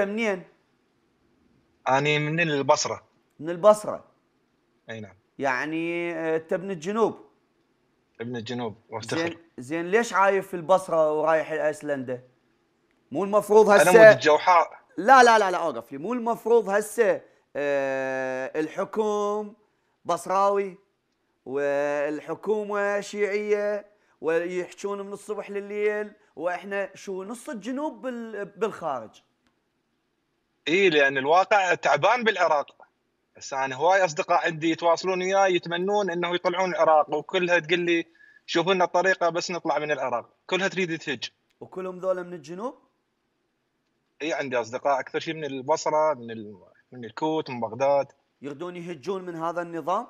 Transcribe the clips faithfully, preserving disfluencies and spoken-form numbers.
انت منين؟ أنا من البصرة. من البصرة. أي نعم. يعني أنت من الجنوب. ابن الجنوب وافتخر. زين زين ليش عايف في البصرة ورايح ايسلندا؟ مو المفروض هسه أنا مود الجوحاء. لا لا لا لا أوقف لي، مو المفروض هسه أه الحكوم بصراوي والحكومة شيعية ويحجون من الصبح لليل وإحنا شو نص الجنوب بالخارج. اي لان الواقع تعبان بالعراق. هسه انا هواي اصدقاء عندي يتواصلون وياي يتمنون انه يطلعون العراق، وكلها تقول لي شوفوا لنا الطريقه بس نطلع من العراق، كلها تريد تهج. وكلهم ذولا من الجنوب؟ اي عندي اصدقاء اكثر شيء من البصره، من ال... من الكويت، من بغداد. يردون يهجون من هذا النظام؟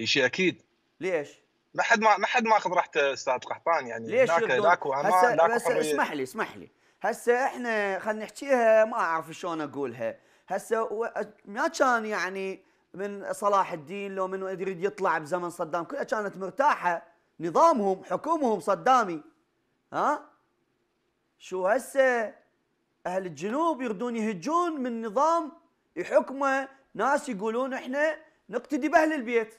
اي شيء اكيد. ليش؟ ما حد ما ما حد ماخذ راحته استاذ قحطان، يعني ليش يردون؟ هسه اسمح لي اسمح لي هسه احنا خلينا نحكيها، ما اعرف شلون اقولها. هسه ما كان يعني من صلاح الدين لو من يريد يطلع بزمن صدام كلها كانت مرتاحه، نظامهم حكومهم صدامي. ها شو هسه اهل الجنوب يردون يهجون من نظام يحكمه ناس يقولون احنا نقتدي باهل البيت.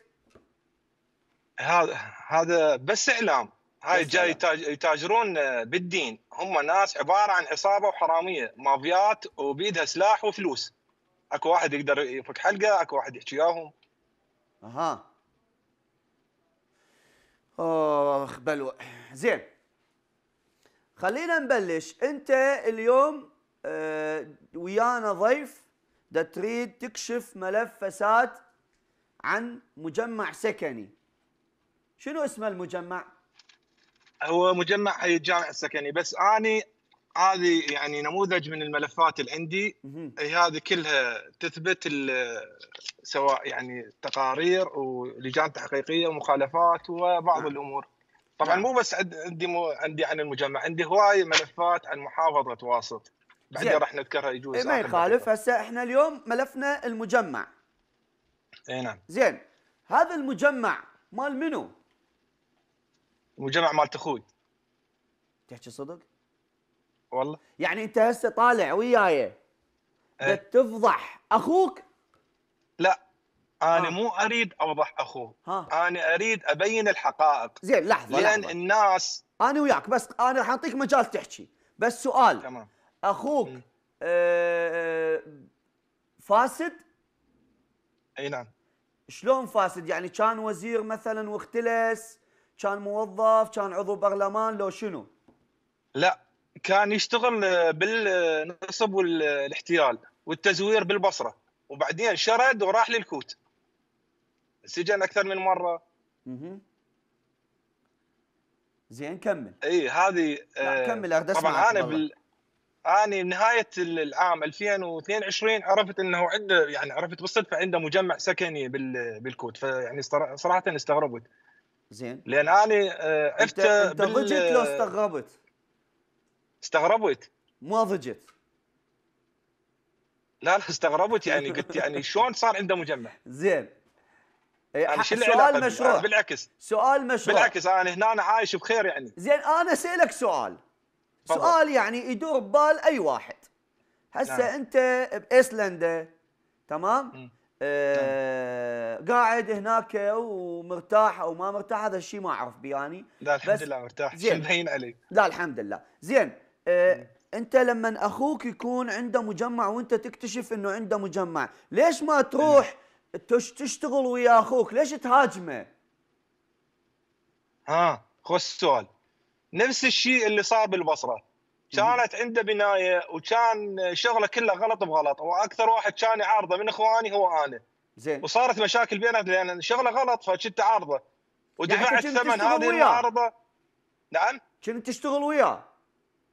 هذا هذا بس اعلام، هاي جاي يتاجرون بالدين. هم ناس عباره عن عصابه وحراميه، مافيات وبيدها سلاح وفلوس. اكو واحد يقدر يفك حلقه، اكو واحد يحكي وياهم. اها. اخ بلوى. زين. خلينا نبلش، انت اليوم اه ويانا ضيف دا تريد تكشف ملف فساد عن مجمع سكني. شنو اسم المجمع؟ هو مجمع الجامع السكني، بس اني هذه يعني نموذج من الملفات اللي عندي. هذه كلها تثبت سواء يعني تقارير ولجان تحقيقيه ومخالفات وبعض مم. الامور. طبعا مم. مو بس عندي مو عندي عن المجمع، عندي هواي ملفات عن محافظه واسط. بعدين راح نذكرها يجوز. ما يخالف، هسه احنا اليوم ملفنا المجمع. اي نعم. زين، هذا المجمع مال منو؟ مجمع مالت اخوي. تحكي صدق؟ والله؟ يعني انت هسه طالع وياي أه. تفضح اخوك؟ لا، انا ها. مو اريد اوضح اخوه، ها. انا اريد ابين الحقائق. زين لحظه لان لحظة. الناس انا وياك، بس انا راح اعطيك مجال تحكي، بس سؤال. تمام. اخوك أه فاسد؟ اي نعم. شلون فاسد؟ يعني كان وزير مثلا واختلس؟ كان موظف؟ كان عضو برلمان؟ لو شنو؟ لا، كان يشتغل بالنصب والاحتيال والتزوير بالبصره، وبعدين شرد وراح للكوت. سجن اكثر من مره. اها. زين كمل. اي هذه آه كمل ارد اسمع. طبعا انا بال... انا بنهايه العام ألفين واثنين وعشرين عرفت انه عنده، يعني عرفت بالصدفه عنده مجمع سكني بال... بالكوت، فيعني صراحه استغربت. زين. لان انا عرفت انت ضجت بال... لو استغربت؟ استغربت. ما ضجت. لا لا استغربت، يعني قلت يعني شلون صار عنده مجمع؟ زين. يعني سؤال مشروع. بالعكس. سؤال مشروع. بالعكس انا هنا أنا عايش بخير يعني. زين انا اسالك سؤال. فضل. سؤال يعني يدور ببال اي واحد. هسه نعم. انت بايسلندا تمام؟ م. أه قاعد هناك ومرتاح او ما مرتاح، هذا الشيء ما اعرف بياني يعني. لا الحمد لله مرتاح، شو مبين عليك؟ لا الحمد لله. زين أه انت لما اخوك يكون عنده مجمع وانت تكتشف انه عنده مجمع، ليش ما تروح تشتغل ويا اخوك؟ ليش تهاجمه؟ ها خوش سؤال. نفس الشيء اللي صار بالبصره، كانت عنده بنايه وكان شغله كله غلط بغلط، واكثر واحد كان يعارضه من اخواني هو انا. زين. وصارت مشاكل بيننا لان شغله غلط فكنت اعارضه ودفعت يعني ثمن هذه المعارضه. نعم؟ كنت تشتغل وياه؟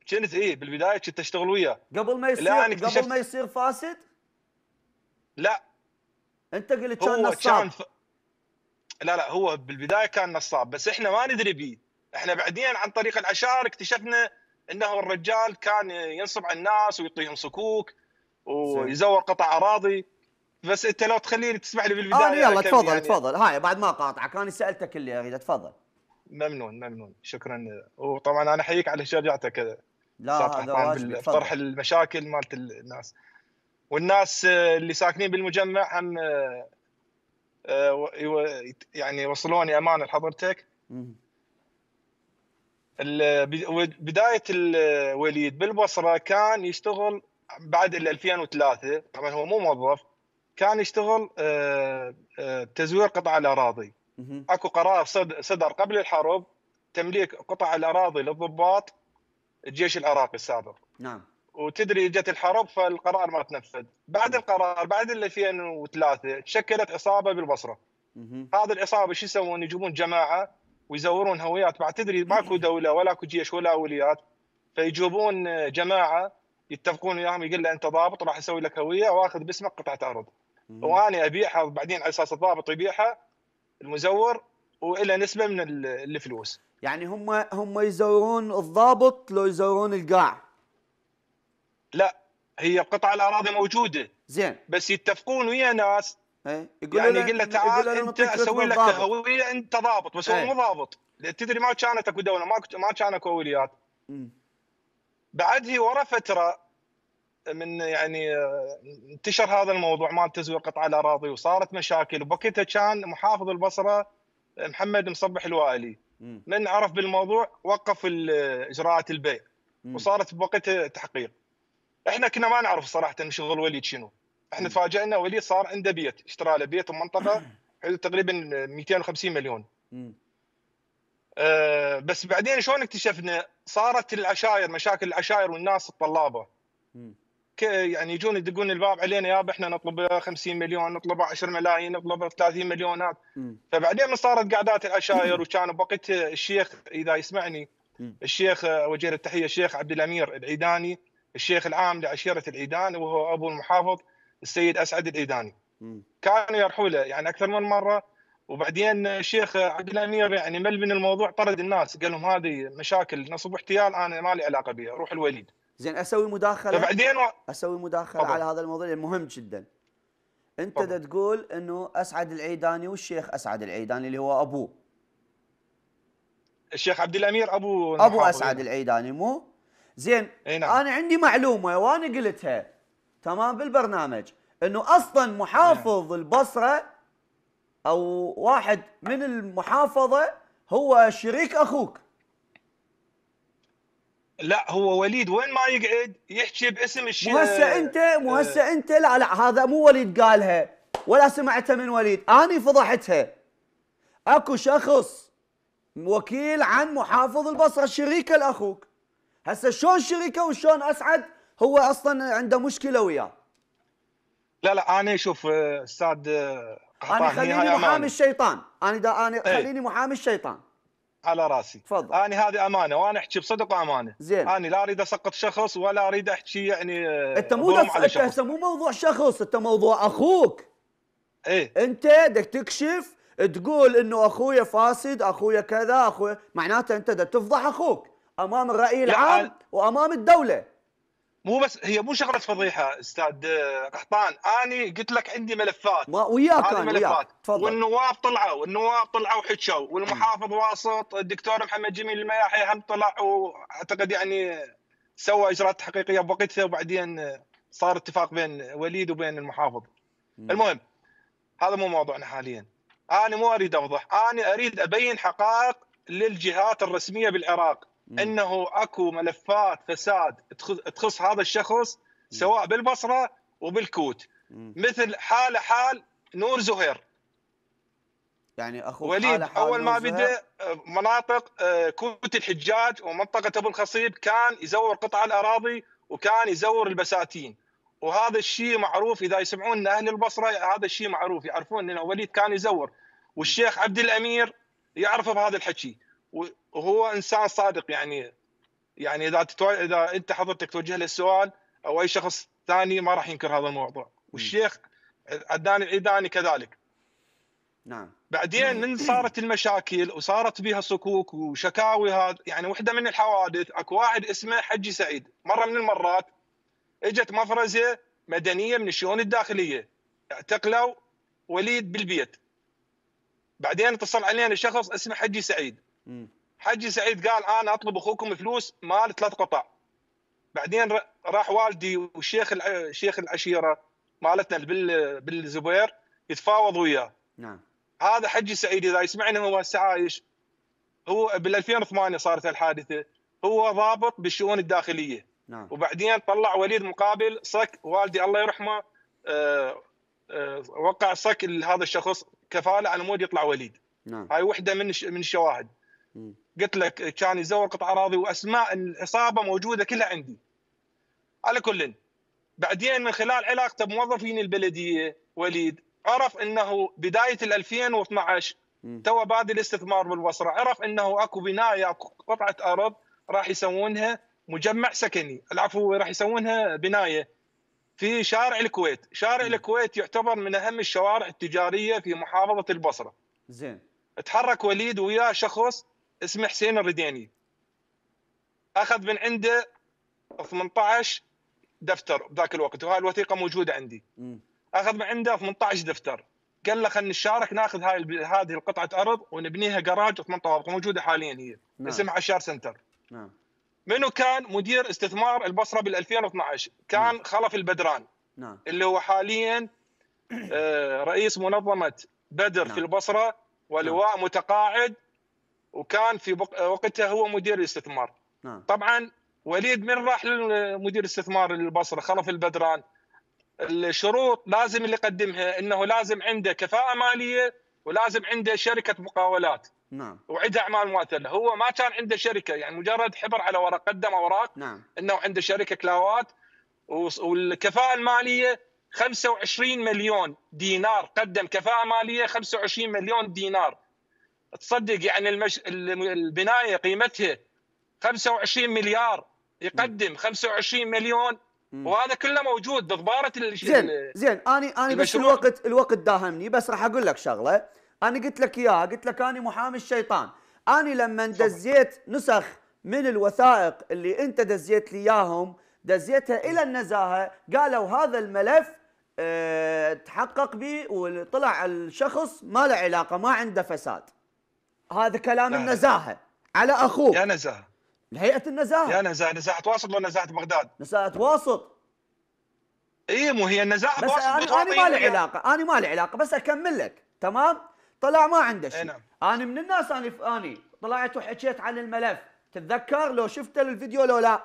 كنت اي بالبدايه كنت اشتغل وياه قبل ما يصير قبل ما يصير فاسد؟ لا انت قلت كان نصاب. كان ف... لا لا هو بالبدايه كان نصاب، بس احنا ما ندري بيه، احنا بعدين عن طريق العشائر اكتشفنا انه الرجال كان ينصب على الناس ويعطيهم صكوك ويزور قطع اراضي. بس انت لو تخليني تسمح لي بالبدايه. اه يلا تفضل يعني تفضل، هاي بعد ما قاطعك انا سالتك اللي اريده، تفضل. ممنون ممنون شكرا. وطبعا انا احييك على شجاعتك لا هذا واجب طرح المشاكل مالت الناس، والناس اللي ساكنين بالمجمع هم يعني يوصلوني امانه لحضرتك. بدايه الوليد بالبصره كان يشتغل بعد ال ألفين وثلاثة، طبعا هو مو موظف، كان يشتغل تزوير قطع الاراضي. اكو قرار صدر قبل الحرب تمليك قطع الاراضي للضباط الجيش العراقي السابق. نعم. وتدري جت الحرب فالقرار ما تنفذ. بعد القرار بعد ال ألفين وثلاثة تشكلت عصابه بالبصره. هذه العصابه شو يسوون؟ يجيبون جماعه ويزورون هويات، بعد تدري ماكو دوله ولا اكو جيش ولا اوليات، فيجيبون جماعه يتفقون وياهم يقول له انت ضابط راح اسوي لك هويه واخذ باسمك قطعه ارض. وانا ابيعها بعدين على اساس الضابط يبيعها المزور والى نسبه من الفلوس. يعني هم هم يزورون الضابط لو يزورون القاع؟ لا، هي قطع الاراضي موجوده زين، بس يتفقون ويا ناس يعني يقول له تعال انت اسوي لك هويه انت ضابط، بس هو مو ضابط، تدري ما كانت اكو دوله، ما ما كان اكو اوليات. بعدها ورا فتره من يعني انتشر هذا الموضوع مال تزوير قطع الاراضي وصارت مشاكل، وبوقتها كان محافظ البصره محمد مصبح الوائلي من عرف بالموضوع وقف اجراءات البيع وصارت بوقتها تحقيق. احنا كنا ما نعرف صراحه شغل وليد شنو، احنا تفاجئنا وليد صار عنده بيت، اشترى له بيت بمنطقه حدود تقريبا مئتين وخمسين مليون. أه بس بعدين شلون اكتشفنا؟ صارت العشائر مشاكل العشائر والناس الطلابه. يعني يجون يدقون الباب علينا يابا احنا نطلب خمسين مليون، نطلب عشرة ملايين، نطلب ثلاثين مليونات. فبعدين صارت قعدات العشائر، وكان بوقت الشيخ اذا يسمعني الشيخ وجه له التحيه الشيخ عبد الامير العيداني الشيخ العام لعشيره العيدان وهو ابو المحافظ السيد اسعد العيداني. كانوا يرحوا له يعني اكثر من مره، وبعدين الشيخ عبد الامير يعني مل من الموضوع طرد الناس، قال لهم هذه مشاكل نصب احتيال انا ما لي علاقه بها، روح الوليد. زين اسوي مداخله فبعدين و... اسوي مداخله طبعا. على هذا الموضوع المهم جدا. انت دا تقول انه اسعد العيداني والشيخ اسعد العيداني اللي هو ابوه الشيخ عبد الامير ابو ابو اسعد العيداني مو؟ زين نعم. انا عندي معلومه وانا قلتها تمام بالبرنامج انه اصلا محافظ نعم. البصره او واحد من المحافظه هو شريك اخوك. لا هو وليد وين ما يقعد يحكي باسم الشيخ. مو هسه انت مو هسه انت لا لا هذا مو وليد قالها ولا سمعتها من وليد، انا فضحتها. اكو شخص وكيل عن محافظ البصره شريكه لاخوك. هسه شلون شريكه وشلون اسعد هو اصلا عنده مشكله وياه؟ لا لا انا شوف استاذ قحطان انا خليني محامي الشيطان، انا دا انا خليني محامي الشيطان على راسي. تفضل. انا هذه امانه وانا احكي بصدق وامانه. زين. انا لا اريد اسقط شخص ولا اريد احكي يعني انت مو انت هسه مو موضوع شخص، انت موضوع اخوك. ايه انت بدك تكشف تقول انه اخويا فاسد، اخويا كذا، اخويا، معناته انت بدك تفضح اخوك امام الراي العام وامام الدوله. مو بس هي مو شغله فضيحه استاذ قحطان، اني قلت لك عندي ملفات وياك انا ملفات وياك. والنواب طلعوا والنواب طلعوا وحكوا والمحافظ واسط الدكتور محمد جميل المياحي هم طلع واعتقد يعني سوى اجراءات تحقيقيه بوقتها، وبعدين صار اتفاق بين وليد وبين المحافظ. م. المهم هذا مو موضوعنا حاليا، انا مو اريد اوضح، انا اريد ابين حقائق للجهات الرسميه بالعراق. مم. انه اكو ملفات فساد تخص هذا الشخص سواء بالبصره وبالكوت. مم. مثل حاله حال نور زهير. يعني اخو وليد حالة حال اول ما بدا مناطق كوت الحجاج ومنطقه ابو الخصيب كان يزور قطع الاراضي وكان يزور البساتين، وهذا الشيء معروف اذا يسمعون اهل البصره هذا الشيء معروف، يعرفون انه وليد كان يزور والشيخ عبد الامير يعرف بهذا الحكي، وهو انسان صادق. يعني يعني اذا تتو... اذا انت حضرتك توجه له السؤال او اي شخص ثاني ما راح ينكر هذا الموضوع، والشيخ عدنان العيداني كذلك. نعم. بعدين من صارت المشاكل وصارت بها صكوك وشكاوي، هذا يعني وحده من الحوادث اكو واحد اسمه حجي سعيد، مره من المرات اجت مفرزه مدنيه من الشؤون الداخليه اعتقلوا وليد بالبيت. بعدين اتصل علينا شخص اسمه حجي سعيد. حجي سعيد قال انا اطلب اخوكم فلوس مال ثلاث قطع. بعدين راح والدي والشيخ الشيخ العشيره مالتنا بالزبير يتفاوض وياه. نعم. هذا حجي سعيد اذا يسمعنا هو هسه عايش، هو بال ألفين وثمانية صارت الحادثه، هو ضابط بالشؤون الداخليه. نعم. وبعدين طلع وليد مقابل صك والدي الله يرحمه، أه أه وقع صك لهذا الشخص كفاله على مود يطلع وليد. نعم. هاي وحده من من الشواهد. م. قلت لك كان يزور قطع اراضي واسماء العصابه موجوده كلها عندي. على كل بعدين من خلال علاقته بموظفين البلديه وليد عرف انه بدايه ال ألفين واثنعش تو بادي الاستثمار بالبصره، عرف انه اكو بنايه اكو قطعه ارض راح يسوونها مجمع سكني، العفو راح يسوونها بنايه في شارع الكويت، شارع م. الكويت يعتبر من اهم الشوارع التجاريه في محافظه البصره. زين. تحرك وليد وياه شخص اسمه حسين الريديني. اخذ من عنده ثمنطعش دفتر بذاك الوقت، وهاي الوثيقه موجوده عندي. م. اخذ من عنده ثمنطعش دفتر، قال له خلينا نشارك ناخذ هاي هذه القطعه ارض ونبنيها جراج ثمان طوابق موجوده حاليا هي. نعم. اسمها عشار سنتر. نعم. منو كان مدير استثمار البصره بال ألفين واثنعش؟ كان نعم. خلف البدران. نعم. اللي هو حاليا رئيس منظمه بدر. نعم. في البصره ولواء. نعم. متقاعد، وكان في وقتها هو مدير الاستثمار. نعم. طبعا وليد من راح لمدير استثمار البصره خلف البدران، الشروط لازم اللي يقدمها انه لازم عنده كفاءه ماليه ولازم عنده شركه مقاولات. نعم. وعندها اعمال مؤثره، هو ما كان عنده شركه، يعني مجرد حبر على ورق، قدم اوراق. نعم. انه عنده شركه كلاوات، والكفاءه الماليه خمسة وعشرين مليون دينار، قدم كفاءه ماليه خمسة وعشرين مليون دينار. تصدق يعني المش... البنايه قيمتها خمسة وعشرين مليار، يقدم خمسة وعشرين مليون، وهذا كله موجود بضبارة الشيء. زين زين انا انا بس الوقت الوقت داهمني، بس راح اقول لك شغله، انا قلت لك اياها، قلت لك انا محامي الشيطان، انا لما دزيت نسخ من الوثائق اللي انت دزيت لي اياهم دزيتها الى النزاهه، قالوا هذا الملف اه تحقق به وطلع الشخص ما له علاقه، ما عنده فساد. هذا كلام النزاهه على اخوك يا نزاهه، هيئة النزاهة يا نزاهة، نزاهة واسط ولا نزاهة بغداد؟ نزاهة واسط. اي مو هي النزاهة بس واسط. انا ما لي علاقة، انا ما لي علاقة، بس اكمل لك، تمام؟ طلع ما عنده شيء. نعم. انا من الناس، انا انا طلعت وحكيت عن الملف، تتذكر لو شفته الفيديو لو لا؟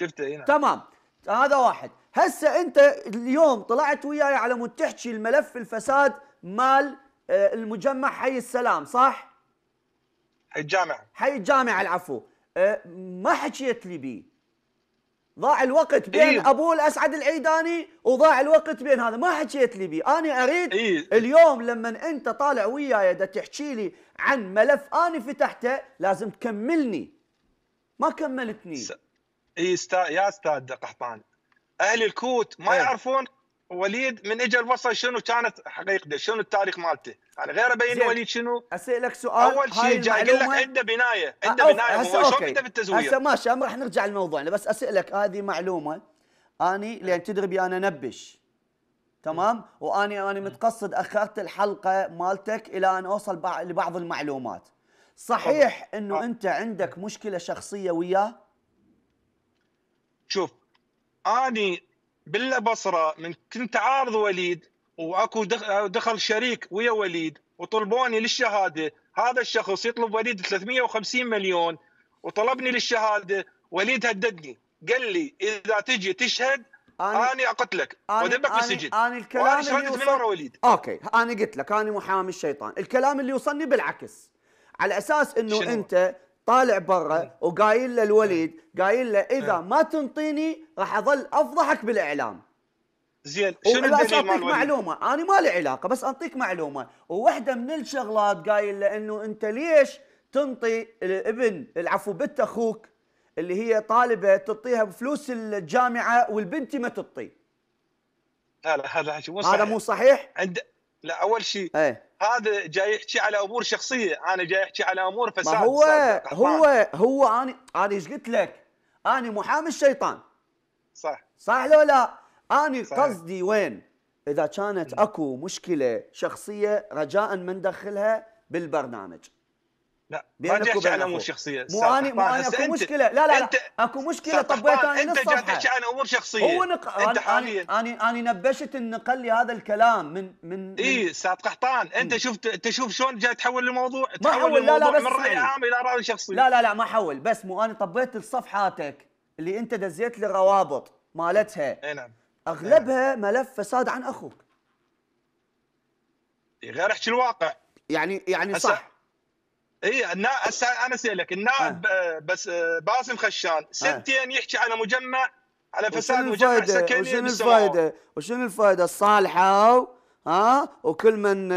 شفته اي نعم. تمام، هذا واحد. هسه انت اليوم طلعت وياي على مود تحكي الملف الفساد مال المجمع حي السلام، صح؟ حي الجامعة. حي الجامعة العفو. ما حكيت لي بيه، ضاع الوقت بين إيه؟ ابوه الاسعد العيداني، وضاع الوقت بين هذا، ما حكيت لي بيه. انا اريد إيه؟ اليوم لما انت طالع وياي دا تحكي لي عن ملف انا فتحته لازم تكملني، ما كملتني. س... اي استا... يا استاذ قحطان، اهل الكوت ما إيه؟ يعرفون وليد من اجى البصره شنو كانت حقيقته، شنو التاريخ مالته، يعني غير ابين وليد شنو. اسالك سؤال، اول شيء جاي اقول لك عنده بنايه، عنده بنايه هو شو بده بالتزوير. هسه ماشي راح نرجع لموضوعنا، بس اسالك هذه معلومه اني لان تدري انا نبش، تمام؟ واني انا متقصد اخرت الحلقه مالتك الى ان اوصل لبعض المعلومات. صحيح انه انت عندك مشكله شخصيه وياه؟ شوف اني بالبصره من كنت عارض وليد واكو دخل شريك ويا وليد وطلبوني للشهاده، هذا الشخص يطلب وليد ثلاثمئة وخمسين مليون وطلبني للشهاده، وليد هددني قال لي اذا تجي تشهد انا اقتلك وادبك بالسجن. انا الكلام اللي وصل... وليد اوكي، انا قلت لك انا محامي الشيطان، الكلام اللي وصلني بالعكس، على اساس انه شنو؟ انت طالع برا وقايل له الوليد، قايل له اذا ما تنطيني راح اظل افضحك بالاعلام. زين شنو بس اعطيك معلومه، انا ما لي علاقه بس اعطيك معلومه، ووحده من الشغلات قايل له انه انت ليش تنطي الابن العفو بنت اخوك اللي هي طالبه تعطيها بفلوس الجامعه والبنت ما تعطي. لا لا هذا حكي مو صحيح، هذا مو صحيح. عند لا اول شيء هذا جاي يحكي على امور شخصيه، انا جاي احكي على امور فساد. ما هو هو هو انا انا ايش قلت لك؟ انا محامي الشيطان. صح صح لو لا؟ انا قصدي وين؟ اذا كانت اكو مشكله شخصيه رجاء من دخلها بالبرنامج. لا ما جيتش انا امور شخصيه. مو انا مو انا اكو مشكله، لا لا لا اكو مشكله طبيت انا نص صفحه. انت جاتش عن امور شخصيه. هو نق... انت حاليا انا انا نبشت النقل لي هذا الكلام من من اي استاذ قحطان. انت شفت انت شوف شلون جاي تحول الموضوع، تحول الموضوع من راي عام الى راي شخصي. لا لا لا ما حول، بس مو انا طبيت لصفحاتك اللي انت دزيت لي روابط مالتها. اي نعم. اغلبها ايه. ملف فساد عن اخوك. غير احكي الواقع. يعني يعني صح. اي النا... هسه انا اسالك النائب آه. بس باسم خشان سنتين آه. يحكي على مجمع، على فساد مجمع سكني. وشنو الفائده؟ وشنو الفائده؟ الصالحه ها وكل من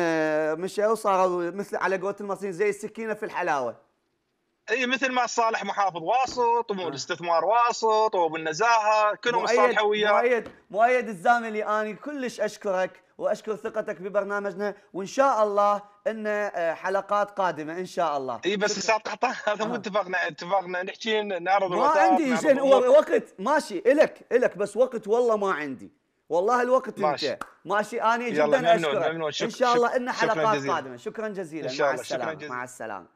مشوا صاروا مثل على قوه المصريين زي السكينه في الحلاوه. اي مثل ما الصالح محافظ واسط والاستثمار واسط والنزاهه كلهم الصالح وياه. مؤيد مؤيد الزاملي اني كلش اشكرك واشكر ثقتك ببرنامجنا، وان شاء الله ان حلقات قادمه ان شاء الله. اي بس استاذ قحطان هذا مو اتفاقنا، اتفاقنا نحكي نعرض الوثائق. ما عندي زين وقت ماشي الك الك بس وقت والله ما عندي، والله الوقت ماشي. انت ماشي اني جدا اشكرك. ان شاء الله ان حلقات قادمه. شكرا جزيلا. مع السلامه. مع السلامه.